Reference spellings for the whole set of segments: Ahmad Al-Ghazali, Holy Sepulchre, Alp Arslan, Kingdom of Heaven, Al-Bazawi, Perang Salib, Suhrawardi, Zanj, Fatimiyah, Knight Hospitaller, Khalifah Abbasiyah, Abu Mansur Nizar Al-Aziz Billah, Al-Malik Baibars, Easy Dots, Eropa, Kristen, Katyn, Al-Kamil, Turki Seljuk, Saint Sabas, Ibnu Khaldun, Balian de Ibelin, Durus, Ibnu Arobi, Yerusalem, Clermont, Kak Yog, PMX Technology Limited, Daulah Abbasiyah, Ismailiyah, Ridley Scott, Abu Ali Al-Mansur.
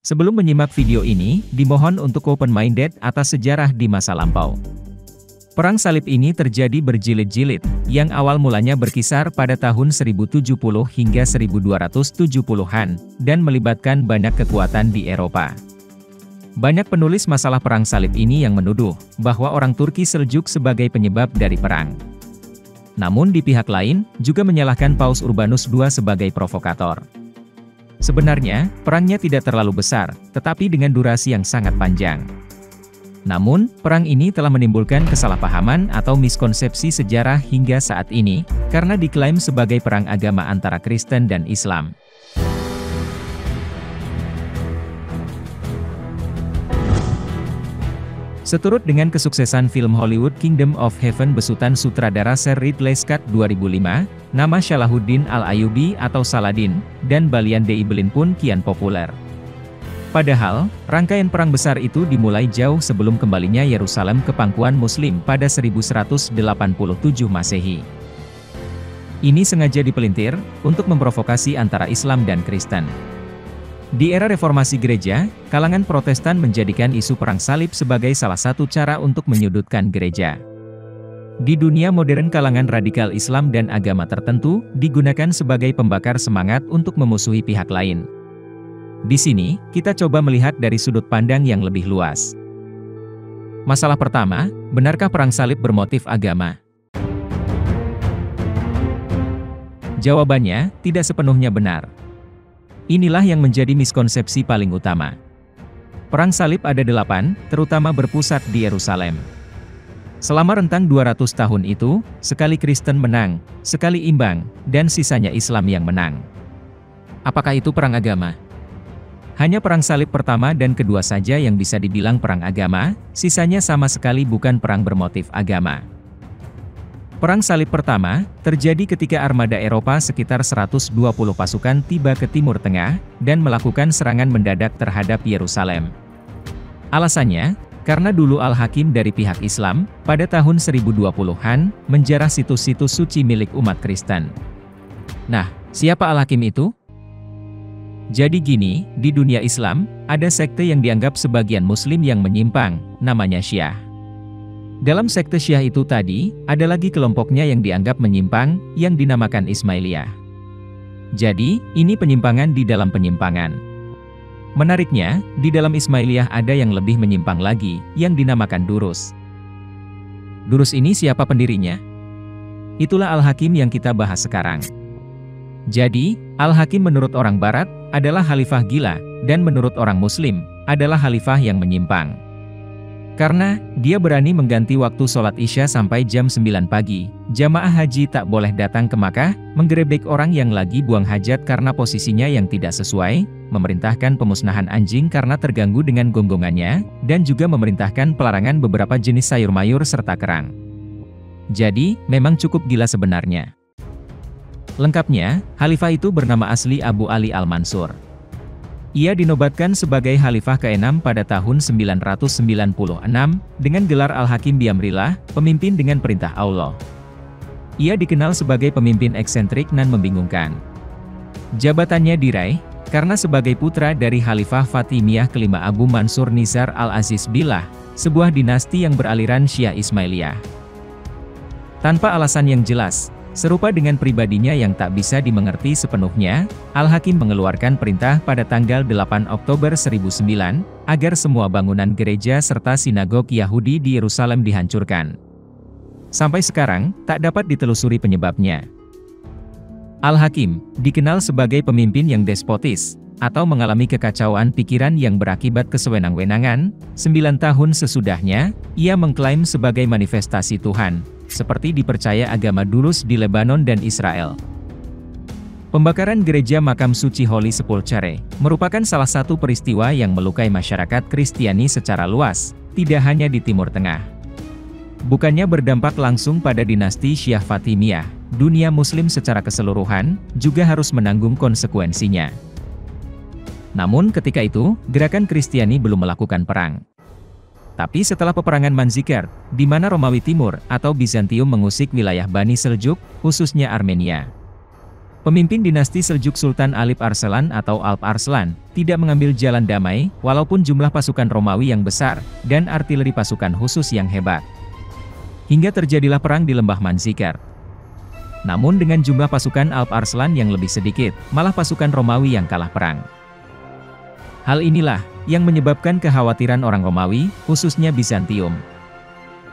Sebelum menyimak video ini, dimohon untuk open-minded atas sejarah di masa lampau. Perang salib ini terjadi berjilid-jilid, yang awal mulanya berkisar pada tahun 1070 hingga 1270-an, dan melibatkan banyak kekuatan di Eropa. Banyak penulis masalah perang salib ini yang menuduh bahwa orang Turki Seljuk sebagai penyebab dari perang. Namun di pihak lain, juga menyalahkan Paus Urbanus II sebagai provokator. Sebenarnya, perangnya tidak terlalu besar, tetapi dengan durasi yang sangat panjang. Namun, perang ini telah menimbulkan kesalahpahaman atau miskonsepsi sejarah hingga saat ini, karena diklaim sebagai perang agama antara Kristen dan Islam. Seturut dengan kesuksesan film Hollywood Kingdom of Heaven besutan sutradara Sir Ridley Scott 2005, nama Salahuddin Al-Ayyubi atau Saladin, dan Balian de Ibelin pun kian populer. Padahal, rangkaian perang besar itu dimulai jauh sebelum kembalinya Yerusalem ke pangkuan Muslim pada 1187 Masehi. Ini sengaja dipelintir, untuk memprovokasi antara Islam dan Kristen. Di era reformasi gereja, kalangan Protestan menjadikan isu perang salib sebagai salah satu cara untuk menyudutkan gereja. Di dunia modern, kalangan radikal Islam dan agama tertentu digunakan sebagai pembakar semangat untuk memusuhi pihak lain. Di sini, kita coba melihat dari sudut pandang yang lebih luas. Masalah pertama, benarkah perang salib bermotif agama? Jawabannya, tidak sepenuhnya benar. Inilah yang menjadi miskonsepsi paling utama. Perang salib ada 8, terutama berpusat di Yerusalem. Selama rentang 200 tahun itu, sekali Kristen menang, sekali imbang, dan sisanya Islam yang menang. Apakah itu perang agama? Hanya perang salib pertama dan kedua saja yang bisa dibilang perang agama, sisanya sama sekali bukan perang bermotif agama. Perang salib pertama terjadi ketika armada Eropa sekitar 120 pasukan tiba ke Timur Tengah dan melakukan serangan mendadak terhadap Yerusalem. Alasannya, karena dulu Al-Hakim dari pihak Islam, pada tahun 1020-an, menjarah situs-situs suci milik umat Kristen. Nah, siapa Al-Hakim itu? Jadi gini, di dunia Islam, ada sekte yang dianggap sebagian Muslim yang menyimpang, namanya Syiah. Dalam sekte Syiah itu tadi, ada lagi kelompoknya yang dianggap menyimpang, yang dinamakan Ismailiyah. Jadi, ini penyimpangan di dalam penyimpangan. Menariknya, di dalam Ismailiyah ada yang lebih menyimpang lagi, yang dinamakan Durus. Durus ini siapa pendirinya? Itulah Al-Hakim yang kita bahas sekarang. Jadi, Al-Hakim menurut orang Barat, adalah khalifah gila, dan menurut orang Muslim, adalah khalifah yang menyimpang. Karena, dia berani mengganti waktu sholat Isya sampai jam 9 pagi, jamaah haji tak boleh datang ke Makkah, menggerebek orang yang lagi buang hajat karena posisinya yang tidak sesuai, memerintahkan pemusnahan anjing karena terganggu dengan gonggongannya, dan juga memerintahkan pelarangan beberapa jenis sayur-mayur serta kerang. Jadi, memang cukup gila sebenarnya. Lengkapnya, khalifah itu bernama asli Abu Ali Al-Mansur. Ia dinobatkan sebagai khalifah ke-6 pada tahun 996, dengan gelar Al-Hakim Biamrillah, pemimpin dengan perintah Allah. Ia dikenal sebagai pemimpin eksentrik dan membingungkan. Jabatannya diraih, karena sebagai putra dari khalifah Fatimiyah ke-5 Abu Mansur Nizar Al-Aziz Billah, sebuah dinasti yang beraliran Syiah Ismailiyah. Tanpa alasan yang jelas, serupa dengan pribadinya yang tak bisa dimengerti sepenuhnya, Al-Hakim mengeluarkan perintah pada tanggal 8 Oktober 1009, agar semua bangunan gereja serta sinagog Yahudi di Yerusalem dihancurkan. Sampai sekarang, tak dapat ditelusuri penyebabnya. Al-Hakim, dikenal sebagai pemimpin yang despotis, atau mengalami kekacauan pikiran yang berakibat kesewenang-wenangan, 9 tahun sesudahnya, ia mengklaim sebagai manifestasi Tuhan, seperti dipercaya agama Durus di Lebanon dan Israel. Pembakaran gereja makam suci Holy Sepulchre merupakan salah satu peristiwa yang melukai masyarakat Kristiani secara luas, tidak hanya di Timur Tengah. Bukannya berdampak langsung pada dinasti Syiah Fatimiyah, dunia Muslim secara keseluruhan juga harus menanggung konsekuensinya. Namun ketika itu, gerakan Kristiani belum melakukan perang. Tapi setelah peperangan Manzikert, di mana Romawi Timur atau Bizantium mengusik wilayah Bani Seljuk, khususnya Armenia. Pemimpin dinasti Seljuk Sultan Alp Arslan atau Alp Arslan, tidak mengambil jalan damai, walaupun jumlah pasukan Romawi yang besar, dan artileri pasukan khusus yang hebat. Hingga terjadilah perang di lembah Manzikert. Namun dengan jumlah pasukan Alp Arslan yang lebih sedikit, malah pasukan Romawi yang kalah perang. Hal inilah, yang menyebabkan kekhawatiran orang Romawi, khususnya Bizantium.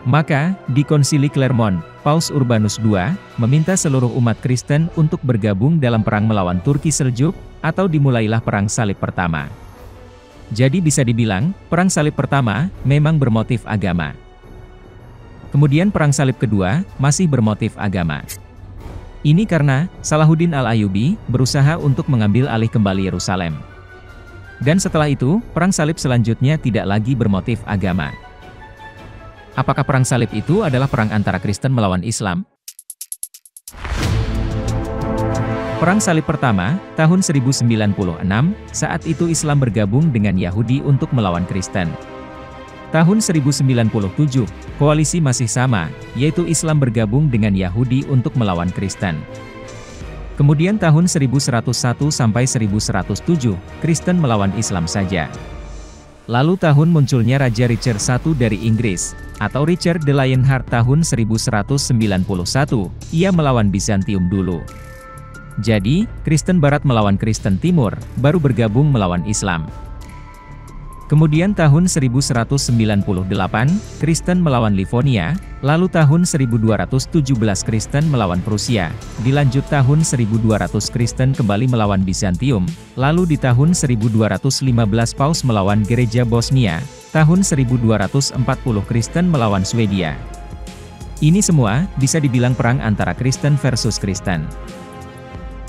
Maka, di Konsili Clermont, Paus Urbanus II, meminta seluruh umat Kristen untuk bergabung dalam perang melawan Turki Seljuk, atau dimulailah Perang Salib Pertama. Jadi bisa dibilang, Perang Salib Pertama, memang bermotif agama. Kemudian Perang Salib Kedua, masih bermotif agama. Ini karena, Salahuddin Al-Ayyubi, berusaha untuk mengambil alih kembali Yerusalem. Dan setelah itu, Perang Salib selanjutnya tidak lagi bermotif agama. Apakah perang salib itu adalah perang antara Kristen melawan Islam? Perang Salib Pertama, tahun 1096, saat itu Islam bergabung dengan Yahudi untuk melawan Kristen. Tahun 1097, koalisi masih sama, yaitu Islam bergabung dengan Yahudi untuk melawan Kristen. Kemudian tahun 1101 sampai 1107, Kristen melawan Islam saja. Lalu tahun munculnya Raja Richard I dari Inggris, atau Richard the Lionheart tahun 1191, ia melawan Bizantium dulu. Jadi, Kristen Barat melawan Kristen Timur, baru bergabung melawan Islam. Kemudian tahun 1198, Kristen melawan Livonia, lalu tahun 1217 Kristen melawan Prusia, dilanjut tahun 1200 Kristen kembali melawan Bizantium, lalu di tahun 1215 Paus melawan Gereja Bosnia, tahun 1240 Kristen melawan Swedia. Ini semua bisa dibilang perang antara Kristen versus Kristen.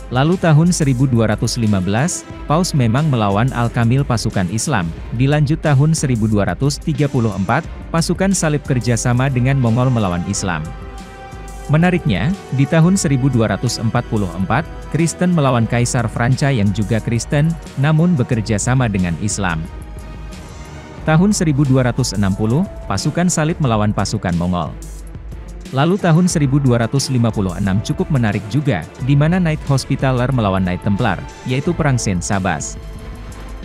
Lalu tahun 1215, Paus memang melawan Al-Kamil pasukan Islam, dilanjut tahun 1234, pasukan salib kerjasama dengan Mongol melawan Islam. Menariknya, di tahun 1244, Kristen melawan Kaisar Franca yang juga Kristen, namun bekerja sama dengan Islam. Tahun 1260, pasukan salib melawan pasukan Mongol. Lalu tahun 1256 cukup menarik juga, di mana Knight Hospitaller melawan Knight Templar, yaitu Perang Saint Sabas.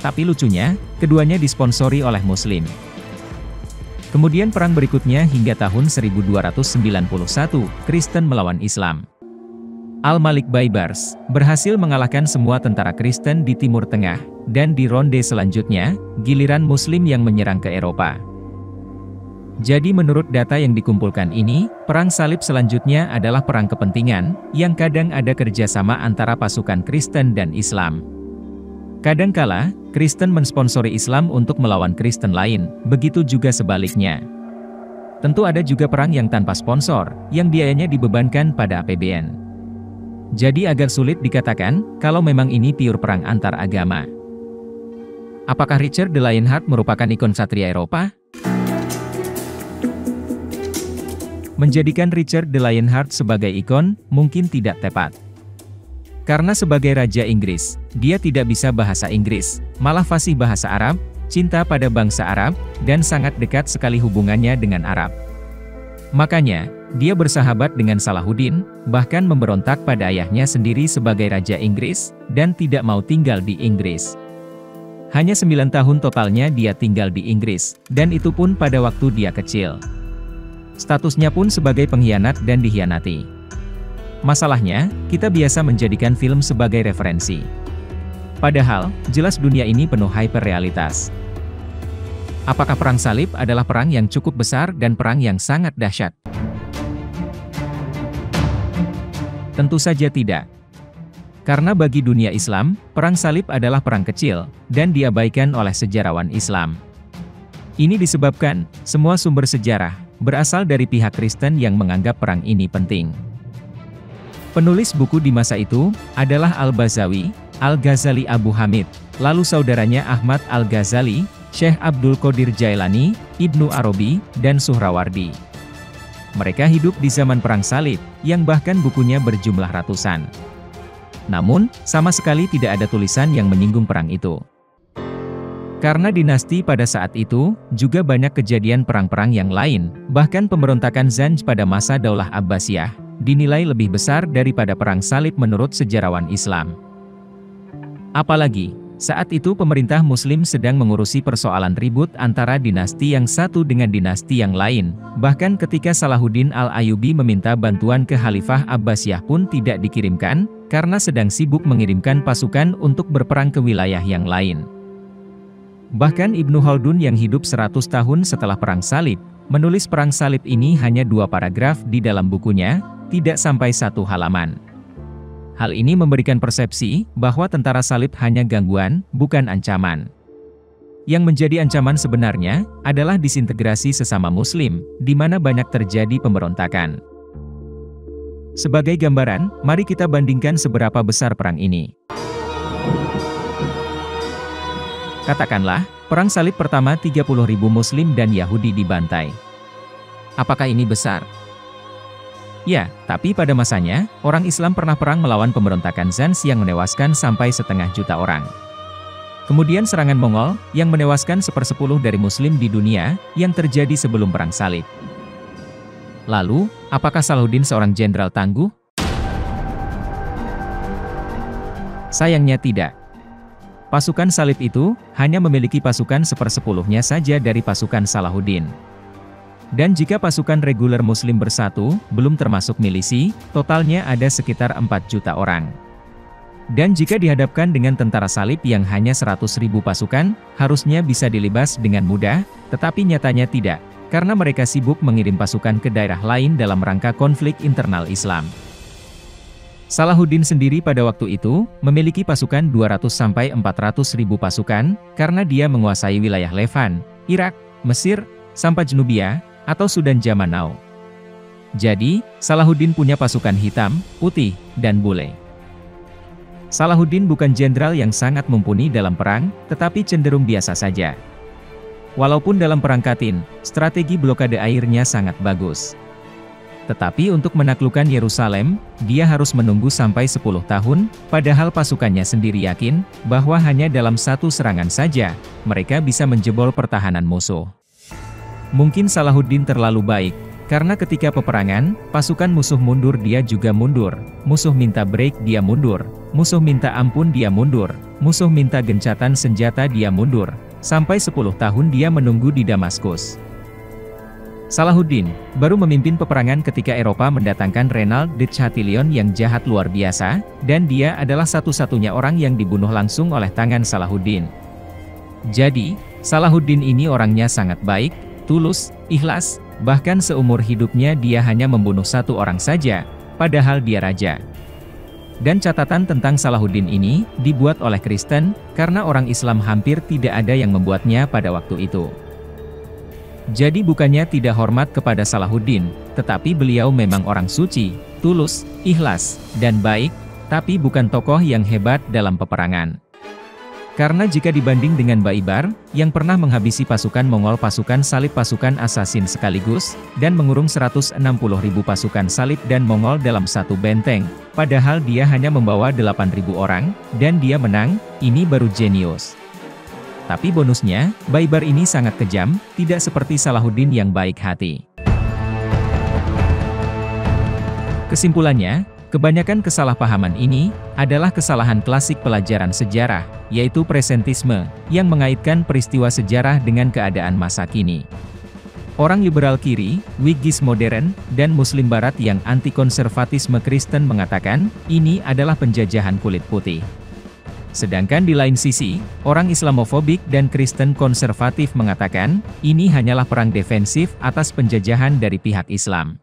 Tapi lucunya, keduanya disponsori oleh Muslim. Kemudian perang berikutnya hingga tahun 1291, Kristen melawan Islam. Al-Malik Baibars berhasil mengalahkan semua tentara Kristen di Timur Tengah, dan di ronde selanjutnya, giliran Muslim yang menyerang ke Eropa. Jadi menurut data yang dikumpulkan ini, perang salib selanjutnya adalah perang kepentingan, yang kadang ada kerjasama antara pasukan Kristen dan Islam. Kadangkala, Kristen mensponsori Islam untuk melawan Kristen lain, begitu juga sebaliknya. Tentu ada juga perang yang tanpa sponsor, yang biayanya dibebankan pada APBN. Jadi agak sulit dikatakan, kalau memang ini pure perang antar agama. Apakah Richard the Lionheart merupakan ikon satria Eropa? Menjadikan Richard the Lionheart sebagai ikon, mungkin tidak tepat. Karena sebagai Raja Inggris, dia tidak bisa bahasa Inggris, malah fasih bahasa Arab, cinta pada bangsa Arab, dan sangat dekat sekali hubungannya dengan Arab. Makanya, dia bersahabat dengan Salahuddin, bahkan memberontak pada ayahnya sendiri sebagai Raja Inggris, dan tidak mau tinggal di Inggris. Hanya 9 tahun totalnya dia tinggal di Inggris, dan itu pun pada waktu dia kecil. Statusnya pun sebagai pengkhianat dan dikhianati. Masalahnya, kita biasa menjadikan film sebagai referensi. Padahal, jelas dunia ini penuh hyperrealitas. Apakah perang salib adalah perang yang cukup besar dan perang yang sangat dahsyat? Tentu saja tidak. Karena bagi dunia Islam, perang salib adalah perang kecil, dan diabaikan oleh sejarawan Islam. Ini disebabkan, semua sumber sejarah, berasal dari pihak Kristen yang menganggap perang ini penting. Penulis buku di masa itu adalah Al-Bazawi, Al-Ghazali Abu Hamid, lalu saudaranya Ahmad Al-Ghazali, Syekh Abdul Qadir Jailani, Ibnu Arobi, dan Suhrawardi. Mereka hidup di zaman Perang Salib, yang bahkan bukunya berjumlah ratusan. Namun, sama sekali tidak ada tulisan yang menyinggung perang itu. Karena dinasti pada saat itu, juga banyak kejadian perang-perang yang lain, bahkan pemberontakan Zanj pada masa Daulah Abbasiyah, dinilai lebih besar daripada perang salib menurut sejarawan Islam. Apalagi, saat itu pemerintah Muslim sedang mengurusi persoalan ribut antara dinasti yang satu dengan dinasti yang lain, bahkan ketika Salahuddin Al-Ayyubi meminta bantuan ke Khalifah Abbasiyah pun tidak dikirimkan, karena sedang sibuk mengirimkan pasukan untuk berperang ke wilayah yang lain. Bahkan Ibnu Khaldun yang hidup 100 tahun setelah Perang Salib, menulis Perang Salib ini hanya 2 paragraf di dalam bukunya, tidak sampai 1 halaman. Hal ini memberikan persepsi bahwa tentara salib hanya gangguan, bukan ancaman. Yang menjadi ancaman sebenarnya adalah disintegrasi sesama Muslim, di mana banyak terjadi pemberontakan. Sebagai gambaran, mari kita bandingkan seberapa besar perang ini. Katakanlah, perang salib pertama 30.000 Muslim dan Yahudi dibantai. Apakah ini besar? Ya, tapi pada masanya, orang Islam pernah perang melawan pemberontakan Zanj yang menewaskan sampai 0,5 juta orang. Kemudian serangan Mongol, yang menewaskan 1/10 dari Muslim di dunia, yang terjadi sebelum perang salib. Lalu, apakah Salahuddin seorang jenderal tangguh? Sayangnya tidak. Pasukan salib itu hanya memiliki pasukan 1/10-nya saja dari pasukan Salahuddin. Dan jika pasukan reguler Muslim bersatu, belum termasuk milisi, totalnya ada sekitar 4 juta orang. Dan jika dihadapkan dengan tentara salib yang hanya 100.000 pasukan, harusnya bisa dilibas dengan mudah, tetapi nyatanya tidak, karena mereka sibuk mengirim pasukan ke daerah lain dalam rangka konflik internal Islam. Salahuddin sendiri pada waktu itu memiliki pasukan 200-400.000 pasukan karena dia menguasai wilayah Levan, Irak, Mesir, sampai Nubia atau Sudan zaman now. Jadi, Salahuddin punya pasukan hitam, putih, dan bule. Salahuddin bukan jenderal yang sangat mumpuni dalam perang, tetapi cenderung biasa saja. Walaupun dalam perang Katyn, strategi blokade airnya sangat bagus. Tetapi untuk menaklukkan Yerusalem, dia harus menunggu sampai 10 tahun, padahal pasukannya sendiri yakin bahwa hanya dalam 1 serangan saja, mereka bisa menjebol pertahanan musuh. Mungkin Salahuddin terlalu baik, karena ketika peperangan, pasukan musuh mundur dia juga mundur, musuh minta break dia mundur, musuh minta ampun dia mundur, musuh minta gencatan senjata dia mundur, sampai 10 tahun dia menunggu di Damaskus. Salahuddin baru memimpin peperangan ketika Eropa mendatangkan Reynald de Chatillon yang jahat luar biasa, dan dia adalah satu-satunya orang yang dibunuh langsung oleh tangan Salahuddin. Jadi, Salahuddin ini orangnya sangat baik, tulus, ikhlas, bahkan seumur hidupnya dia hanya membunuh 1 orang saja, padahal dia raja. Dan catatan tentang Salahuddin ini dibuat oleh Kristen, karena orang Islam hampir tidak ada yang membuatnya pada waktu itu. Jadi bukannya tidak hormat kepada Salahuddin, tetapi beliau memang orang suci, tulus, ikhlas, dan baik, tapi bukan tokoh yang hebat dalam peperangan. Karena jika dibanding dengan Baibar, yang pernah menghabisi pasukan Mongol pasukan salib pasukan asasin sekaligus, dan mengurung 160.000 pasukan salib dan Mongol dalam 1 benteng, padahal dia hanya membawa 8.000 orang, dan dia menang, ini baru jenius. Tapi bonusnya, Baibar ini sangat kejam, tidak seperti Salahuddin yang baik hati. Kesimpulannya, kebanyakan kesalahpahaman ini adalah kesalahan klasik pelajaran sejarah, yaitu presentisme, yang mengaitkan peristiwa sejarah dengan keadaan masa kini. Orang liberal kiri, Whigis modern, dan Muslim Barat yang anti-konservatisme Kristen mengatakan, ini adalah penjajahan kulit putih. Sedangkan di lain sisi, orang Islamofobik dan Kristen konservatif mengatakan, ini hanyalah perang defensif atas penjajahan dari pihak Islam.